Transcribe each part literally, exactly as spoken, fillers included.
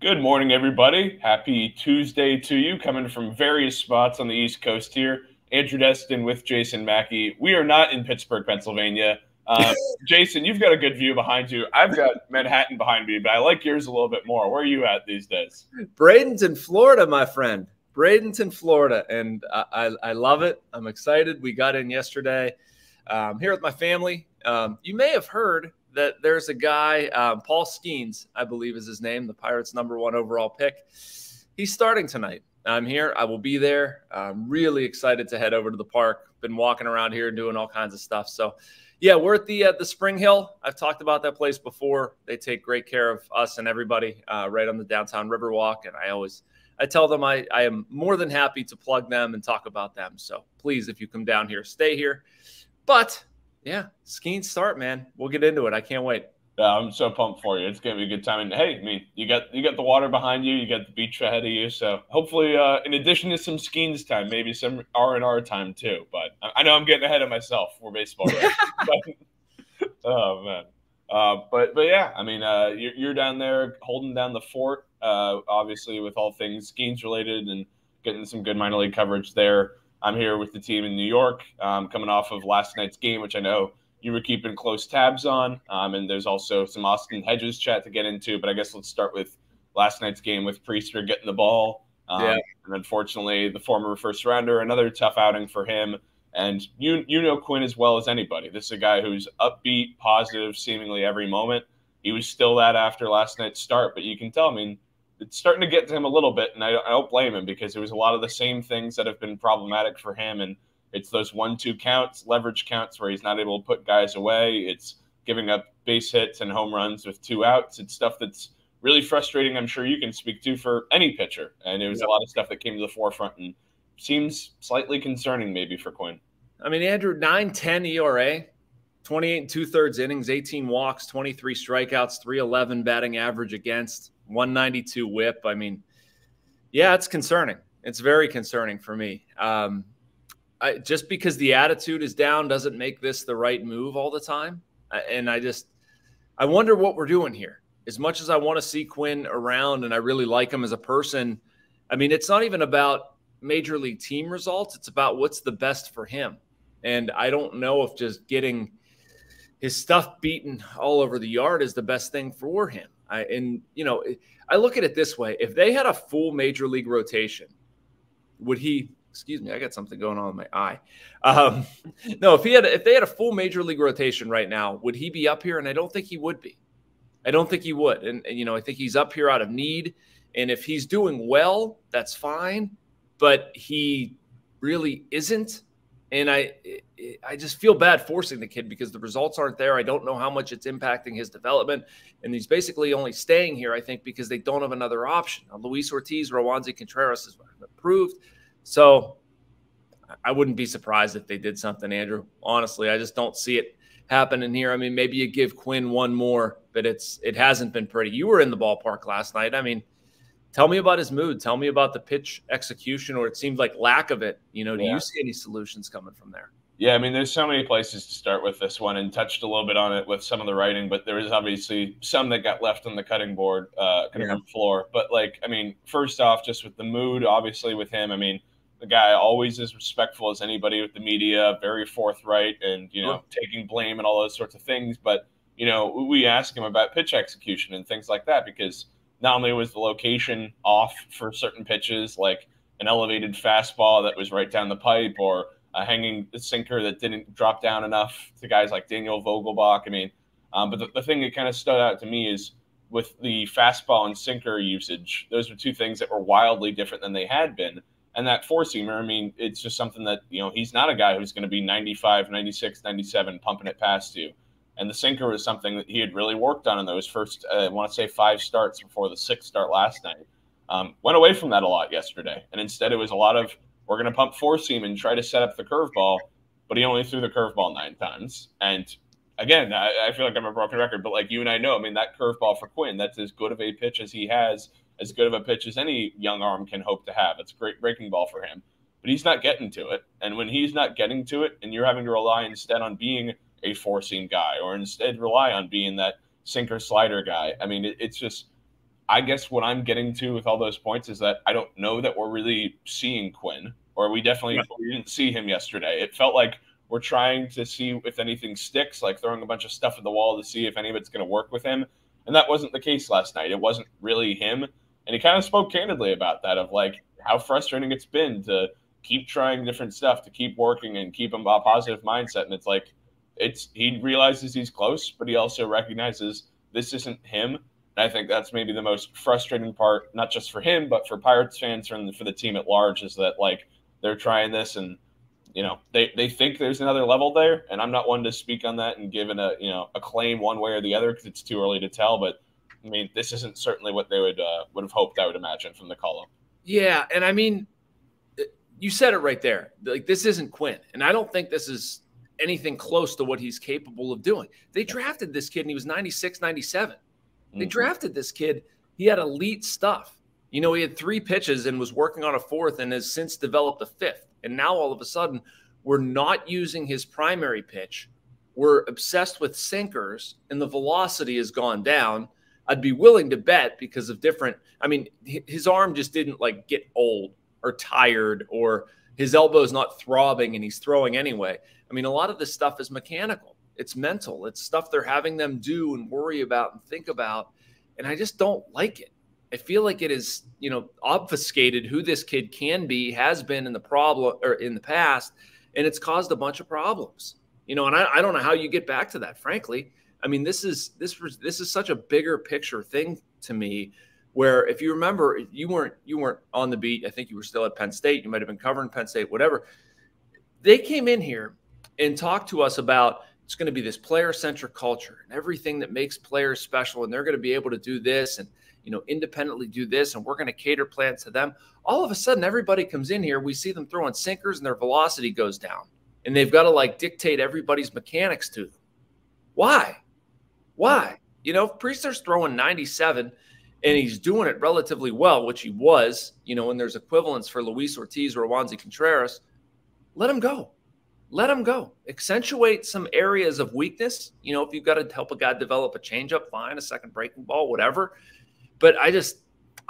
Good morning, everybody. Happy Tuesday to you, coming from various spots on the East Coast here. Andrew Destin with Jason Mackey. We are not in Pittsburgh, Pennsylvania. Uh, Jason, you've got a good view behind you. I've got Manhattan behind me, but I like yours a little bit more. Where are you at these days? Bradenton, Florida, my friend. Bradenton, Florida, and I, I, I love it. I'm excited. We got in yesterday. Um, here with my family. Um, you may have heard that there's a guy, um, Paul Skenes, I believe is his name, the Pirates' number one overall pick. He's starting tonight. I'm here. I will be there. I'm really excited to head over to the park. Been walking around here doing all kinds of stuff. So, yeah, we're at the uh, the Spring Hill. I've talked about that place before. They take great care of us and everybody uh, right on the downtown Riverwalk. And I always I tell them I, I am more than happy to plug them and talk about them. So, please, if you come down here, stay here. But, yeah, Skenes start, man. We'll get into it. I can't wait. Yeah, I'm so pumped for you. It's going to be a good time. And, hey, I mean, you got you got the water behind you. You got the beach ahead of you. So, hopefully, uh, in addition to some Skenes time, maybe some R and R time, too. But I know I'm getting ahead of myself. We're baseball right? But, oh, man. Uh, but, but yeah, I mean, uh, you're, you're down there holding down the fort, uh, obviously, with all things Skenes related and getting some good minor league coverage there. I'm here with the team in New York, um, coming off of last night's game, which I know you were keeping close tabs on. Um, and there's also some Austin Hedges chat to get into. But I guess let's start with last night's game with Priester getting the ball. Um, yeah. And unfortunately, the former first-rounder, another tough outing for him. And you you know Quinn as well as anybody. This is a guy who's upbeat, positive, seemingly every moment. He was still that after last night's start. But you can tell, I mean, it's starting to get to him a little bit, and I don't, I don't blame him because it was a lot of the same things that have been problematic for him, and it's those one-two counts, leverage counts where he's not able to put guys away. It's giving up base hits and home runs with two outs. It's stuff that's really frustrating, I'm sure you can speak to, for any pitcher, and it was yeah. a lot of stuff that came to the forefront and seems slightly concerning maybe for Quinn. I mean, Andrew, nine ten E R A, twenty-eight and two-thirds innings, eighteen walks, twenty-three strikeouts, three eleven batting average against, one ninety-two whip. I mean, yeah, it's concerning. It's very concerning for me. Um, I, just because the attitude is down doesn't make this the right move all the time. I, and I just, I wonder what we're doing here. As much as I want to see Quinn around and I really like him as a person, I mean, it's not even about major league team results. It's about what's the best for him. And I don't know if just getting his stuff beaten all over the yard is the best thing for him. I, and, you know, I look at it this way. If they had a full major league rotation, would he – excuse me, I got something going on in my eye. Um, no, if he had, if they had a full major league rotation right now, would he be up here? And I don't think he would be. I don't think he would. And, and you know, I think he's up here out of need. And if he's doing well, that's fine. But he really isn't. And I, I just feel bad forcing the kid because the results aren't there. I don't know how much it's impacting his development. And he's basically only staying here, I think, because they don't have another option. Now, Luis Ortiz, Roansy Contreras has been approved. So I wouldn't be surprised if they did something, Andrew. Honestly, I just don't see it happening here. I mean, maybe you give Quinn one more, but it's it hasn't been pretty. You were in the ballpark last night. I mean, tell me about his mood. Tell me about the pitch execution, or it seemed like lack of it. You know, do yeah. you see any solutions coming from there? Yeah, I mean, there's so many places to start with this one, and touched a little bit on it with some of the writing, but there was obviously some that got left on the cutting board, uh, cutting yeah. floor. But, like, I mean, first off, just with the mood, obviously with him, I mean, the guy always as respectful as anybody with the media, very forthright and, you know, yeah. taking blame and all those sorts of things. But, you know, we ask him about pitch execution and things like that because – not only was the location off for certain pitches, like an elevated fastball that was right down the pipe or a hanging sinker that didn't drop down enough to guys like Daniel Vogelbach. I mean, um, but the, the thing that kind of stood out to me is with the fastball and sinker usage, those were two things that were wildly different than they had been. And that four-seamer, I mean, it's just something that, you know, he's not a guy who's going to be ninety-five, ninety-six, ninety-seven pumping it past you. And the sinker was something that he had really worked on in those first, uh, I want to say, five starts before the sixth start last night. Um, went away from that a lot yesterday. And instead it was a lot of, we're going to pump four-seam and try to set up the curveball, but he only threw the curveball nine times. And, again, I, I feel like I'm a broken record, but like you and I know, I mean, that curveball for Quinn, that's as good of a pitch as he has, as good of a pitch as any young arm can hope to have. It's a great breaking ball for him. But he's not getting to it. And when he's not getting to it and you're having to rely instead on being – a four-seam guy or instead rely on being that sinker slider guy. I mean, it, it's just, I guess what I'm getting to with all those points is that I don't know that we're really seeing Quinn, or we definitely yeah. we didn't see him yesterday. It felt like we're trying to see if anything sticks, like throwing a bunch of stuff at the wall to see if any of it's going to work with him. And that wasn't the case last night. It wasn't really him. And he kind of spoke candidly about that, of like how frustrating it's been to keep trying different stuff, to keep working and keep him a positive mindset. And it's like, it's, he realizes he's close, but he also recognizes this isn't him. And I think that's maybe the most frustrating part, not just for him, but for Pirates fans and for the team at large, is that like they're trying this and, you know, they, they think there's another level there. And I'm not one to speak on that and give it a, you know, a claim one way or the other, because it's too early to tell. But I mean, this isn't certainly what they would, uh, would have hoped, I would imagine, from the call up. Yeah. And I mean, you said it right there. Like, this isn't Quinn. And I don't think this is anything close to what he's capable of doing. They drafted this kid and he was ninety-six, ninety-seven. They mm-hmm. drafted this kid. He had elite stuff. You know, he had three pitches and was working on a fourth and has since developed a fifth. And now all of a sudden we're not using his primary pitch. We're obsessed with sinkers and the velocity has gone down. I'd be willing to bet because of different, I mean, his arm just didn't like get old or tired, or his elbow's not throbbing and he's throwing anyway. I mean, a lot of this stuff is mechanical. It's mental. It's stuff they're having them do and worry about and think about. And I just don't like it. I feel like it is, you know, obfuscated who this kid can be, has been in the problem or in the past, and it's caused a bunch of problems, you know, and I, I don't know how you get back to that, frankly. I mean, this is, this this is such a bigger picture thing to me, where if you remember, you weren't, you weren't on the beat. I think you were still at Penn State. You might've been covering Penn State, whatever. They came in here and talked to us about, it's going to be this player centric culture and everything that makes players special. And they're going to be able to do this and, you know, independently do this. And we're going to cater plans to them. All of a sudden, everybody comes in here. We see them throwing sinkers and their velocity goes down, and they've got to like dictate everybody's mechanics to them. Why? Why? You know, if Priester's throwing ninety-seven and he's doing it relatively well, which he was, you know, and there's equivalents for Luis Ortiz or Roansy Contreras, let him go. Let him go. Accentuate some areas of weakness. You know, if you've got to help a guy develop a changeup, fine, a second breaking ball, whatever. But I just,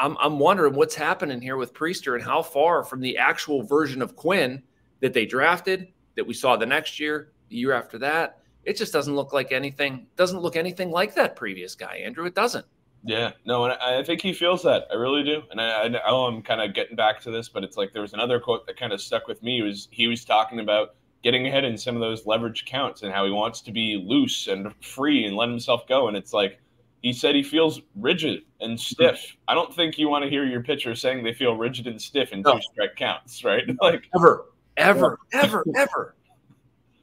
I'm, I'm wondering what's happening here with Priester and how far from the actual version of Quinn that they drafted, that we saw the next year, the year after that. It just doesn't look like anything, doesn't look anything like that previous guy, Andrew. It doesn't. Yeah, no, and I think he feels that. I really do. And I, I know I'm kind of getting back to this, but it's like there was another quote that kind of stuck with me. It was he was talking about getting ahead in some of those leverage counts and how he wants to be loose and free and let himself go. And it's like he said he feels rigid and stiff. I don't think you want to hear your pitcher saying they feel rigid and stiff in no. two strike counts, right? Like ever, ever, yeah. ever, ever.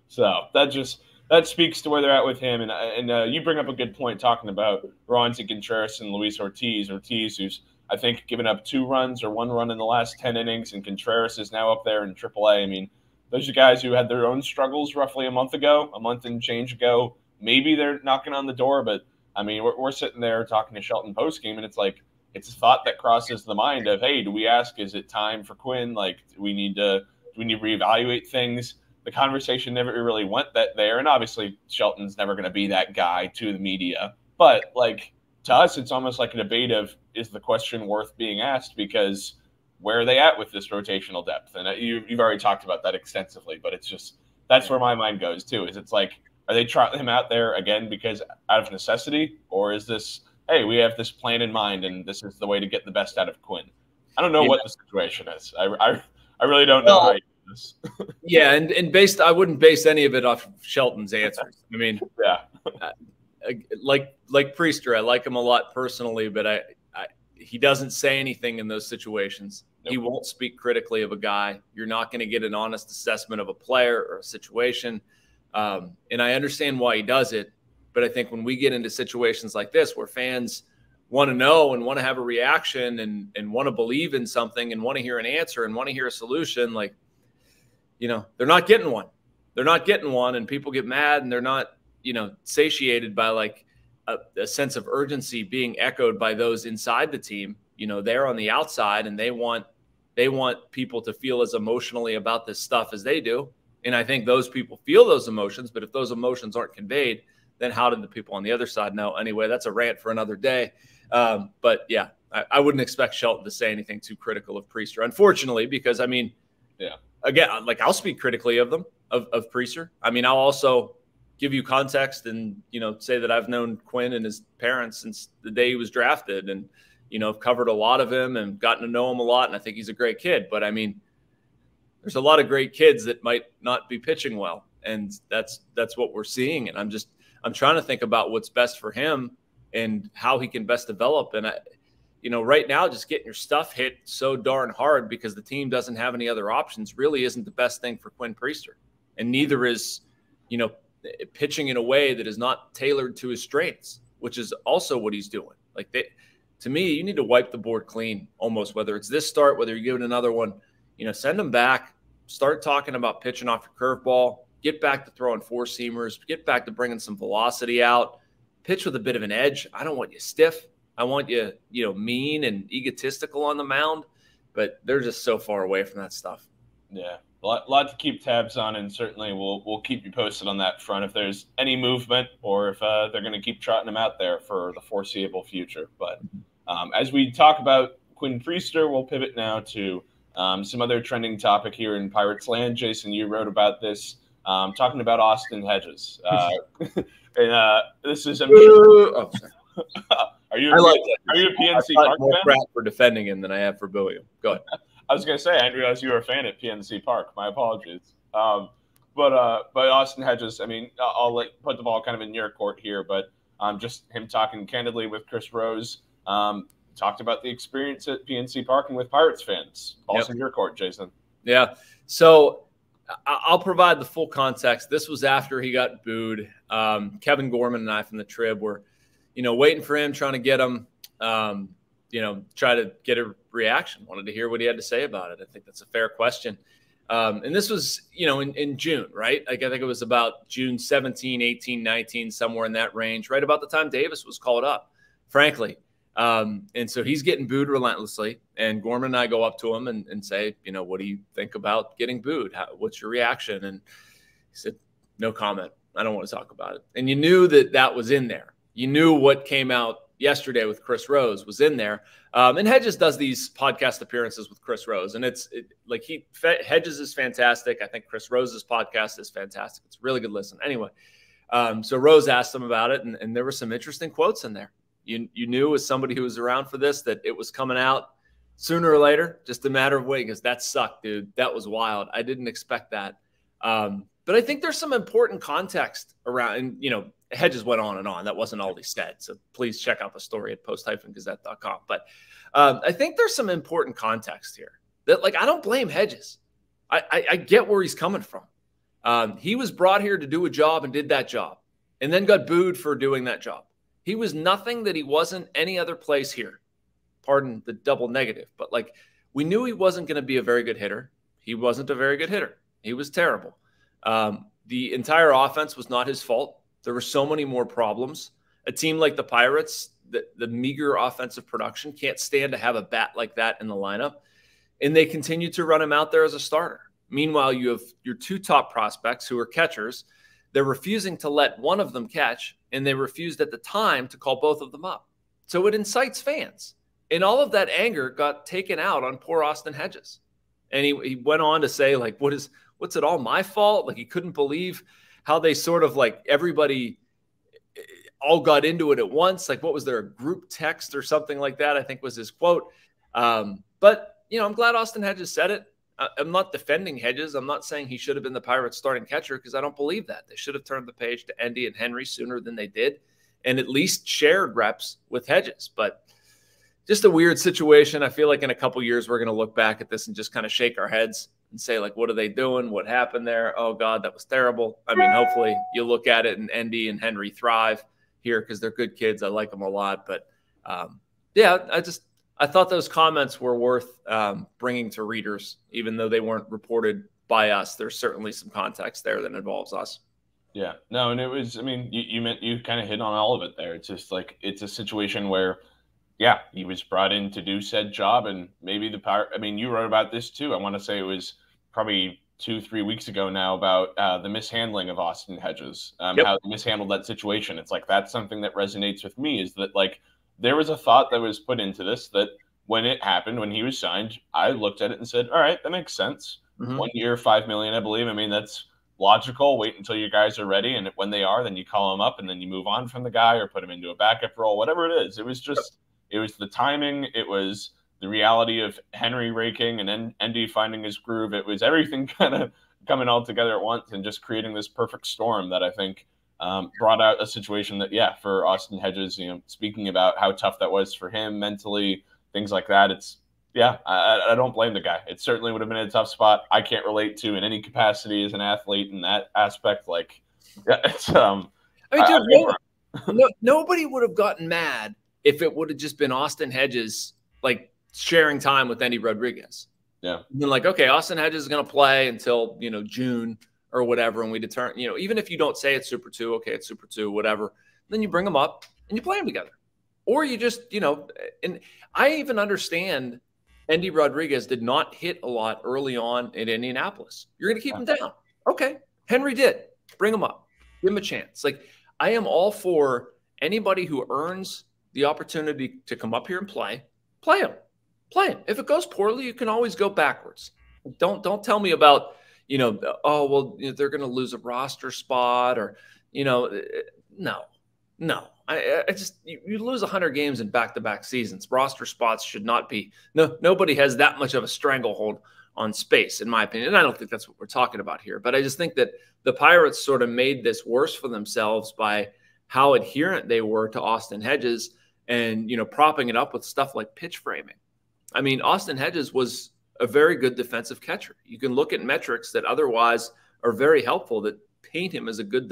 So that just – that speaks to where they're at with him. And and uh, you bring up a good point talking about Roansy Contreras and Luis Ortiz. Ortiz, who's, I think, given up two runs or one run in the last ten innings, and Contreras is now up there in triple A. I mean, those are guys who had their own struggles roughly a month ago, a month and change ago. Maybe they're knocking on the door, but, I mean, we're, we're sitting there talking to Shelton postgame, and it's like it's a thought that crosses the mind of, hey, do we ask, is it time for Quinn? Like, do we need to, do we need to reevaluate things? The conversation never really went that there, and obviously Shelton's never going to be that guy to the media. But like to us, it's almost like a debate of is the question worth being asked, because where are they at with this rotational depth? And you, you've already talked about that extensively, but it's just that's where my mind goes too. Is it's like, are they trotting him out there again because out of necessity, or is this, hey, we have this plan in mind and this is the way to get the best out of Quinn? I don't know yeah. what the situation is. I I, I really don't know. Well, right. yeah, and and based, I wouldn't base any of it off of Shelton's answers. I mean, yeah, uh, like like Priester, I like him a lot personally, but I, I he doesn't say anything in those situations. Nope. He won't speak critically of a guy. You're not going to get an honest assessment of a player or a situation. Um, and I understand why he does it, but I think when we get into situations like this where fans want to know and want to have a reaction and and want to believe in something and want to hear an answer and want to hear a solution, like. You know, they're not getting one. They're not getting one, and people get mad, and they're not, you know, satiated by, like, a, a sense of urgency being echoed by those inside the team. You know, they're on the outside, and they want they want people to feel as emotionally about this stuff as they do. And I think those people feel those emotions, but if those emotions aren't conveyed, then how did the people on the other side know? Anyway, that's a rant for another day. Um, but yeah, I, I wouldn't expect Shelton to say anything too critical of Priester, unfortunately, because I mean, yeah, again, like I'll speak critically of them, of, of Priester. I mean, I'll also give you context and, you know, say that I've known Quinn and his parents since the day he was drafted and, you know, I've covered a lot of him and gotten to know him a lot. And I think he's a great kid, but I mean, there's a lot of great kids that might not be pitching well. And that's, that's what we're seeing. And I'm just, I'm trying to think about what's best for him and how he can best develop. And I, you know, right now, just getting your stuff hit so darn hard because the team doesn't have any other options really isn't the best thing for Quinn Priester. And neither is, you know, pitching in a way that is not tailored to his strengths, which is also what he's doing. Like they, to me, you need to wipe the board clean almost, whether it's this start, whether you give it another one, you know, send him back, start talking about pitching off your curveball, get back to throwing four seamers, get back to bringing some velocity out, pitch with a bit of an edge. I don't want you stiff. I want you, you know, mean and egotistical on the mound, but they're just so far away from that stuff. Yeah. A lot, lot to keep tabs on, and certainly we'll we'll keep you posted on that front if there's any movement or if uh, they're going to keep trotting them out there for the foreseeable future. But um, as we talk about Quinn Priester, we'll pivot now to um, some other trending topic here in Pirates land. Jason, you wrote about this, um, talking about Austin Hedges. Uh, and uh, this is, I'm sure. Oh, sorry. Are you a, I like that. Are you a P N C Park more fan? Crap for defending him than I have for Billiam. Go ahead. I was going to say, I didn't realize you were a fan at P N C Park. My apologies. Um, but uh, but Austin Hedges, I mean, I'll like, put the ball kind of in your court here, but um, just him talking candidly with Chris Rose, um, talked about the experience at P N C Park and with Pirates fans. Also in your court, Jason. Yeah. So I'll provide the full context. This was after he got booed. Um, Kevin Gorman and I from the Trib were, you know, waiting for him, trying to get him. Um, you know, try to get a reaction, wanted to hear what he had to say about it. I think that's a fair question. Um, and this was, you know, in, in June, right? Like, I think it was about June seventeenth, eighteenth, nineteenth, somewhere in that range, right about the time Davis was called up, frankly. Um, and so he's getting booed relentlessly. And Gorman and I go up to him and, and say, you know, what do you think about getting booed? How, what's your reaction? And he said, no comment. I don't want to talk about it. And you knew that that was in there. You knew what came out yesterday with Chris Rose was in there. Um, and Hedges does these podcast appearances with Chris Rose. And it's it, like he Hedges is fantastic. I think Chris Rose's podcast is fantastic. It's a really good listen. Anyway, um, so Rose asked him about it, and, and there were some interesting quotes in there. You, you knew as somebody who was around for this that it was coming out sooner or later, just a matter of waiting, because that sucked, dude. That was wild. I didn't expect that. Um, but I think there's some important context around, and, you know, Hedges went on and on. That wasn't all he said. So please check out the story at post dash gazette dot com. But um, I think there's some important context here that, like, I don't blame Hedges. I, I, I get where he's coming from. Um, he was brought here to do a job and did that job and then got booed for doing that job. He was nothing that he wasn't any other place here. Pardon the double negative. But, like, we knew he wasn't going to be a very good hitter. He wasn't a very good hitter. He was terrible. Um, the entire offense was not his fault. There were so many more problems. A team like the Pirates, the, the meager offensive production, can't stand to have a bat like that in the lineup. And they continue to run him out there as a starter. Meanwhile, you have your two top prospects who are catchers. They're refusing to let one of them catch, and they refused at the time to call both of them up. So it incites fans. And all of that anger got taken out on poor Austin Hedges. And he, he went on to say, like, what is, what's it all my fault? Like, he couldn't believe how they sort of, like, everybody all got into it at once. Like, what was there, a group text or something like that, I think was his quote. Um, but, you know, I'm glad Austin Hedges said it. I, I'm not defending Hedges. I'm not saying he should have been the Pirates starting catcher, because I don't believe that. They should have turned the page to Endy and Henry sooner than they did and at least shared reps with Hedges. But just a weird situation. I feel like in a couple years we're going to look back at this and just kind of shake our heads and say, like, what are they doing? What happened there? Oh, God, that was terrible. I mean, hopefully you look at it and Endy and Henry thrive here because they're good kids. I like them a lot. But, um, yeah, I just I thought those comments were worth um, bringing to readers, even though they weren't reported by us. There's certainly some context there that involves us. Yeah, no, and it was, I mean, you, you meant you kind of hit on all of it there. It's just like it's a situation where, yeah, he was brought in to do said job, and maybe the power. I mean, you wrote about this too. I want to say it was probably two, three weeks ago now about uh, the mishandling of Austin Hedges, um, yep. How they mishandled that situation. It's like that's something that resonates with me, is that, like, there was a thought that was put into this that when it happened, when he was signed, I looked at it and said, all right, that makes sense. Mm-hmm. One year, five million dollars, I believe. I mean, that's logical. Wait until your guys are ready. And when they are, then you call them up and then you move on from the guy or put him into a backup role, whatever it is. It was just, it was the timing. It was the reality of Henry raking and Endy finding his groove. It was everything kind of coming all together at once and just creating this perfect storm that I think um, brought out a situation that, yeah, for Austin Hedges, you know, speaking about how tough that was for him mentally, things like that. It's, yeah, I, I don't blame the guy. It certainly would have been a tough spot. I can't relate to in any capacity as an athlete in that aspect. Like, yeah, it's, um, I mean, I, dude, I no, nobody would have gotten mad if it would have just been Austin Hedges, like, sharing time with Endy Rodriguez. Yeah. And then, like, okay, Austin Hedges is going to play until, you know, June or whatever. And we determine, you know, even if you don't say it's Super two, okay, it's Super two, whatever. Then you bring them up and you play them together. Or you just, you know, and I even understand Endy Rodriguez did not hit a lot early on in Indianapolis. You're going to keep him down. Okay. Henry did. Bring him up. Give him a chance. Like, I am all for anybody who earns the opportunity to come up here and play, play him. Play him. If it goes poorly, you can always go backwards. Don't don't tell me about, you know, oh, well, they're going to lose a roster spot or, you know, no, no. I, I just, you, you lose one hundred games in back-to-back seasons. Roster spots should not be, no, nobody has that much of a stranglehold on space, in my opinion. And I don't think that's what we're talking about here. But I just think that the Pirates sort of made this worse for themselves by how adherent they were to Austin Hedges and, you know, propping it up with stuff like pitch framing. I mean, Austin Hedges was a very good defensive catcher. You can look at metrics that otherwise are very helpful that paint him as a good,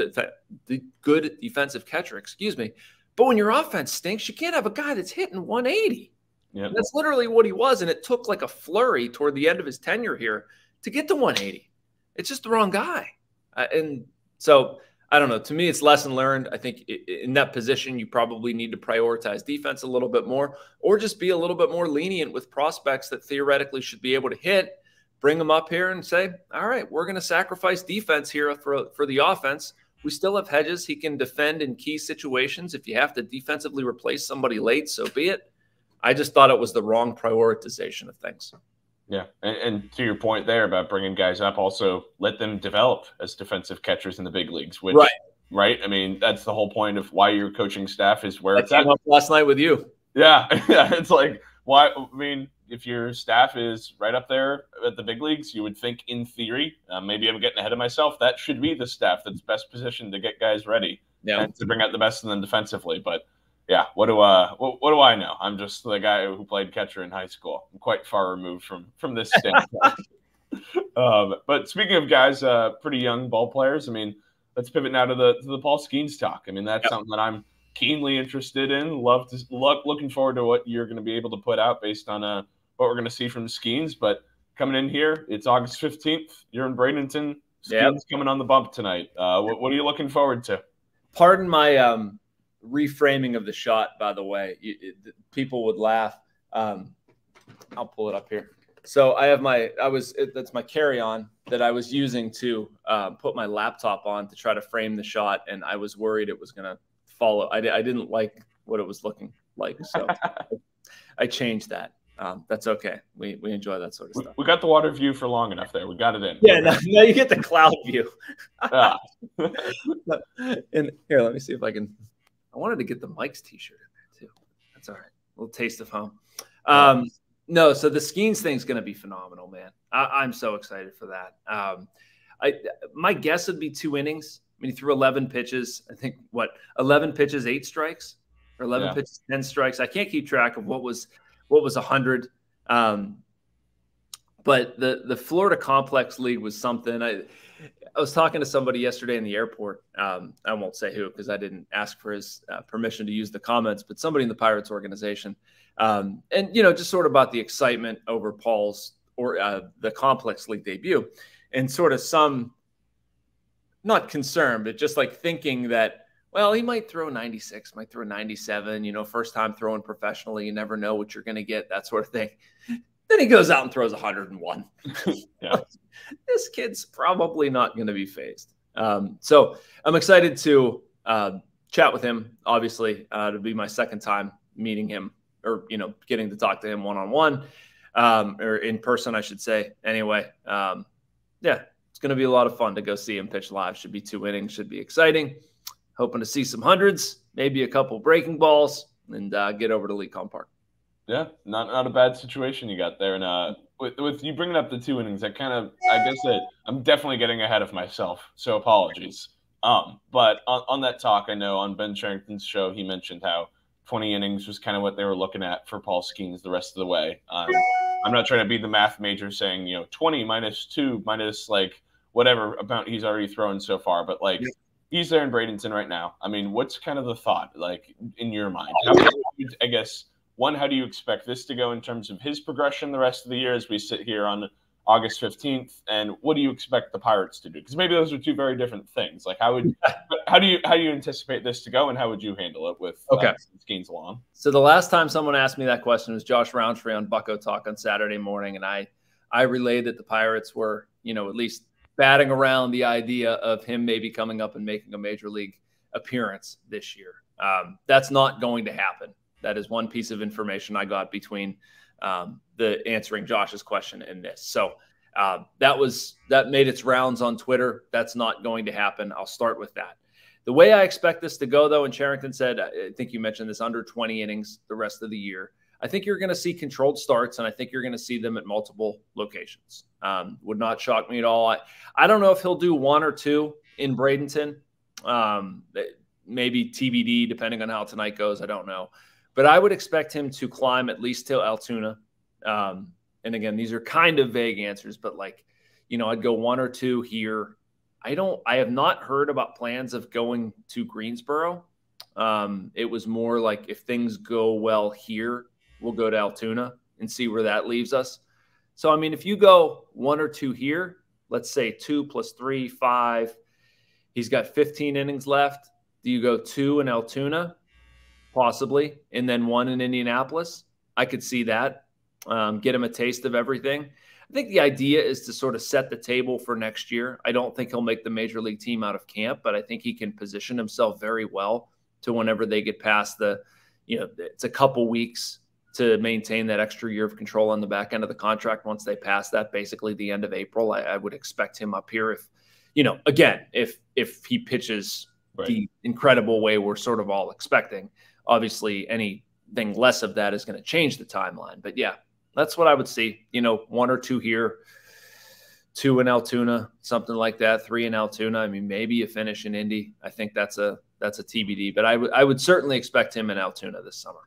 de good defensive catcher, excuse me. But when your offense stinks, you can't have a guy that's hitting one eighty. Yep. That's literally what he was, and it took like a flurry toward the end of his tenure here to get to one eighty. It's just the wrong guy. Uh, and so, I don't know. To me, it's lesson learned. I think in that position, you probably need to prioritize defense a little bit more or just be a little bit more lenient with prospects that theoretically should be able to hit, bring them up here and say, all right, we're going to sacrifice defense here for, for the offense. We still have Hedges. He can defend in key situations. If you have to defensively replace somebody late, so be it. I just thought it was the wrong prioritization of things. Yeah, and, and to your point there about bringing guys up, also let them develop as defensive catchers in the big leagues. Which, right. Right? I mean, that's the whole point of why your coaching staff is where it's at. Last night with you. Yeah, yeah. It's like, why? I mean, if your staff is right up there at the big leagues, you would think in theory, uh, maybe I'm getting ahead of myself, that should be the staff that's best positioned to get guys ready yeah. and to bring out the best in them defensively. But, yeah, what do I what, what do I know? I'm just the guy who played catcher in high school. I'm quite far removed from from this standpoint. um, but speaking of guys, uh, pretty young ball players. I mean, let's pivot now to the to the Paul Skenes talk. I mean, that's yep. something that I'm keenly interested in. Love to lo looking forward to what you're going to be able to put out based on uh, what we're going to see from Skenes. But coming in here, it's August fifteenth. You're in Bradenton. Skenes yep. coming on the bump tonight. Uh, what, what are you looking forward to? Pardon my. Um... reframing of the shot, by the way. You, it, people would laugh. Um, I'll pull it up here. So I have my, I was, it, that's my carry-on that I was using to uh, put my laptop on to try to frame the shot. And I was worried it was going to follow. I, I didn't like what it was looking like. So I changed that. Um, that's okay. We, we enjoy that sort of stuff. We got the water view for long enough there. We got it in. Yeah, now, now you get the cloud view. ah. And here, let me see if I can. I wanted to get the Mike's t-shirt in there too. That's all right. A little taste of home. Um, no, so the Skenes thing's going to be phenomenal, man. I, I'm so excited for that. Um, I, my guess would be two innings. I mean, he threw eleven pitches. I think, what, eleven pitches, eight strikes? Or eleven yeah. pitches, ten strikes? I can't keep track of what was what was one hundred. Um, but the, the Florida Complex League was something. I I was talking to somebody yesterday in the airport. Um, I won't say who because I didn't ask for his uh, permission to use the comments, but somebody in the Pirates organization. Um, and, you know, just sort of about the excitement over Paul's or uh, the Complex League debut and sort of some, not concern, but just like thinking that, well, he might throw ninety-six, might throw ninety-seven, you know, first time throwing professionally. You never know what you're going to get, that sort of thing. Then he goes out and throws one hundred and one. Yeah. This kid's probably not going to be phased. Um, so I'm excited to uh, chat with him, obviously. Uh, it'll be my second time meeting him, or, you know, getting to talk to him one-on-one, um, or in person, I should say. Anyway, um, yeah, it's going to be a lot of fun to go see him pitch live. Should be two innings, should be exciting. Hoping to see some hundreds, maybe a couple breaking balls, and uh, get over to LECOM Park. Yeah, not not a bad situation you got there. And uh, with, with you bringing up the two innings, I kind of, I guess that I'm definitely getting ahead of myself, so apologies. Um, but on, on that talk, I know on Ben Cherington's show, he mentioned how twenty innings was kind of what they were looking at for Paul Skenes the rest of the way. Um, I'm not trying to be the math major saying, you know, twenty minus two minus like whatever amount he's already thrown so far. But like, he's there in Bradenton right now. I mean, what's kind of the thought, like, in your mind? How you, I guess, one, how do you expect this to go in terms of his progression the rest of the year as we sit here on August fifteenth, and what do you expect the Pirates to do? Because maybe those are two very different things. Like, how would how do you how do you anticipate this to go, and how would you handle it with okay. uh, Skenes along? So the last time someone asked me that question was Josh Roundtree on Bucko Talk on Saturday morning, and I I relayed that the Pirates were, you know, at least batting around the idea of him maybe coming up and making a major league appearance this year. Um, that's not going to happen. That is one piece of information I got between um, the answering Josh's question and this. So uh, that was, that made its rounds on Twitter. That's not going to happen. I'll start with that. The way I expect this to go, though, and Cherington said, I think you mentioned this, under twenty innings the rest of the year. I think you're going to see controlled starts, and I think you're going to see them at multiple locations. Um, would not shock me at all. I, I don't know if he'll do one or two in Bradenton. Um, maybe T B D, depending on how tonight goes. I don't know. But I would expect him to climb at least till Altoona. Um, and again, these are kind of vague answers, but like, you know, I'd go one or two here. I don't, I have not heard about plans of going to Greensboro. Um, it was more like, if things go well here, we'll go to Altoona and see where that leaves us. So, I mean, if you go one or two here, let's say two plus three, five, he's got fifteen innings left. Do you go two in Altoona? Possibly, and then one in Indianapolis. I could see that. Um, get him a taste of everything. I think the idea is to sort of set the table for next year. I don't think he'll make the major league team out of camp, but I think he can position himself very well to whenever they get past the, you know, it's a couple weeks to maintain that extra year of control on the back end of the contract. Once they pass that, basically the end of April, I, I would expect him up here if, you know, again, if if he pitches right, the incredible way we're sort of all expecting. Obviously, anything less of that is going to change the timeline. But, yeah, that's what I would see. You know, one or two here, two in Altoona, something like that, three in Altoona. I mean, maybe a finish in Indy. I think that's a that's a T B D. But I, I would certainly expect him in Altoona this summer.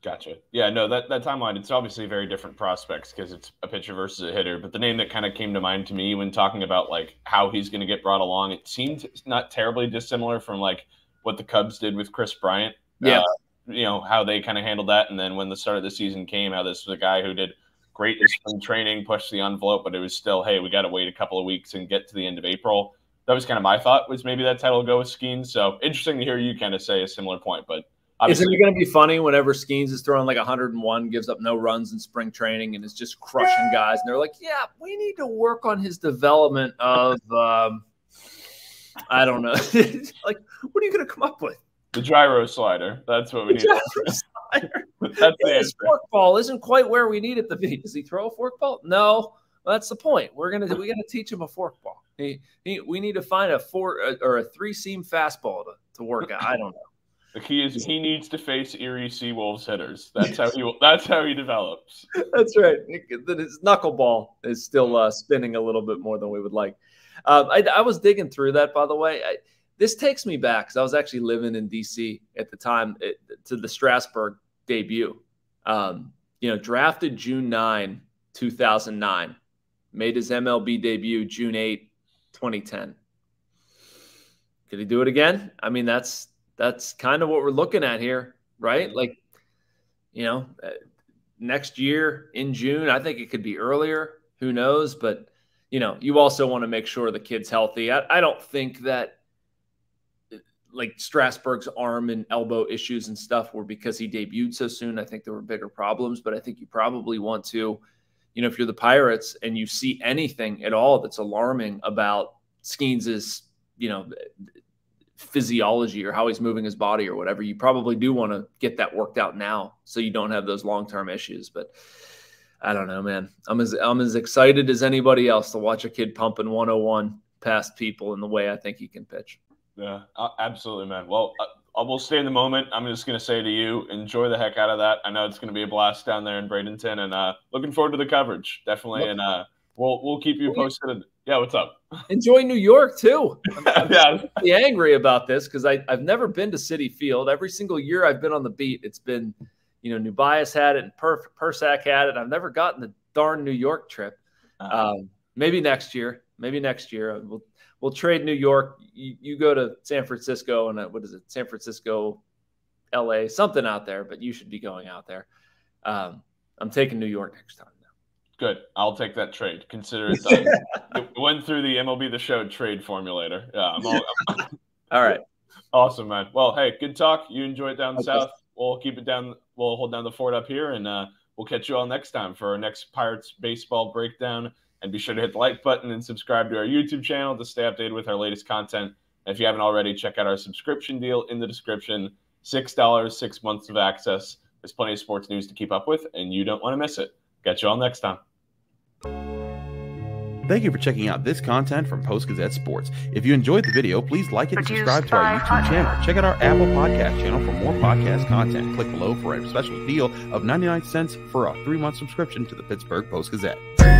Gotcha. Yeah, no, that, that timeline, it's obviously very different prospects because it's a pitcher versus a hitter. But the name that kind of came to mind to me when talking about, like, how he's going to get brought along, it seemed not terribly dissimilar from, like, what the Cubs did with Chris Bryant. Yeah, uh, you know, how they kind of handled that. And then when the start of the season came, how this was a guy who did great in spring training, pushed the envelope, but it was still, hey, we got to wait a couple of weeks and get to the end of April. That was kind of my thought, was maybe that's how it'll go with Skenes. So interesting to hear you kind of say a similar point. But obviously, isn't it going to be funny whenever Skenes is throwing like a hundred and one, gives up no runs in spring training, and is just crushing guys? And they're like, yeah, we need to work on his development of, um, I don't know. Like, what are you going to come up with? The gyro slider. That's what we the need. That's the his forkball isn't quite where we need it to be. Does he throw a forkball? No. Well, that's the point. We're gonna we gotta teach him a forkball. He, he, we need to find a four or a three seam fastball to, to work out. I don't know. The key is he needs to face Erie Seawolves hitters. That's how he. That's how he develops. That's right. His knuckleball is still uh, spinning a little bit more than we would like. Um, I, I was digging through that, by the way. I, This takes me back, because I was actually living in D C at the time, it, to the Strasburg debut. Um, you know, drafted June ninth, two thousand nine. Made his M L B debut June eighth, twenty ten. Could he do it again? I mean, that's that's kind of what we're looking at here, right? Like, you know, next year in June, I think it could be earlier. Who knows? But, you know, you also want to make sure the kid's healthy. I, I don't think that, like, Strasburg's arm and elbow issues and stuff were because he debuted so soon. I think there were bigger problems, but I think you probably want to, you know, if you're the Pirates and you see anything at all that's alarming about Skenes's, you know, physiology or how he's moving his body or whatever, you probably do want to get that worked out now so you don't have those long-term issues. But I don't know, man, I'm as, I'm as excited as anybody else to watch a kid pumping one oh one past people in the way I think he can pitch. Yeah, absolutely, man. Well, I, I will stay in the moment. I'm just going to say to you, enjoy the heck out of that. I know it's going to be a blast down there in Bradenton, and uh, looking forward to the coverage, definitely. Look, and uh, we'll we'll keep you posted. Yeah, what's up? Enjoy New York too. I'm, I'm yeah. really angry about this because I I've never been to Citi Field. Every single year I've been on the beat, it's been, you know, Nubias had it and Per Persac had it. I've never gotten the darn New York trip. Uh-huh. Um, maybe next year. Maybe next year we'll. We'll trade New York. You, you go to San Francisco and uh, what is it? San Francisco, L A, something out there, but you should be going out there. Um, I'm taking New York next time. Now. Good. I'll take that trade. Consider it done. It went through the M L B The Show trade formulator. Yeah, I'm all, I'm all right. Awesome, man. Well, hey, good talk. You enjoy it down okay. south. We'll keep it down. We'll hold down the fort up here, and uh, we'll catch you all next time for our next Pirates baseball breakdown. And be sure to hit the like button and subscribe to our YouTube channel to stay updated with our latest content. And if you haven't already, check out our subscription deal in the description. six dollars, six months of access. There's plenty of sports news to keep up with, and you don't want to miss it. Catch you all next time. Thank you for checking out this content from Post-Gazette Sports. If you enjoyed the video, please like it and subscribe to our YouTube channel. Check out our Apple Podcast channel for more podcast content. Click below for a special deal of ninety-nine cents for a three-month subscription to the Pittsburgh Post-Gazette.